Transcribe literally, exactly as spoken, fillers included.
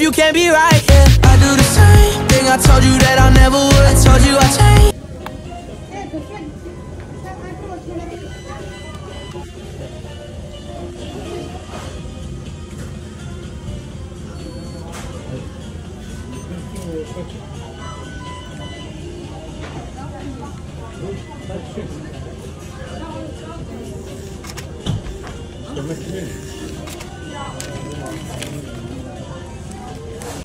if you can't be right, yeah. I do the same thing I told you that I never would. I told you I changed. Let's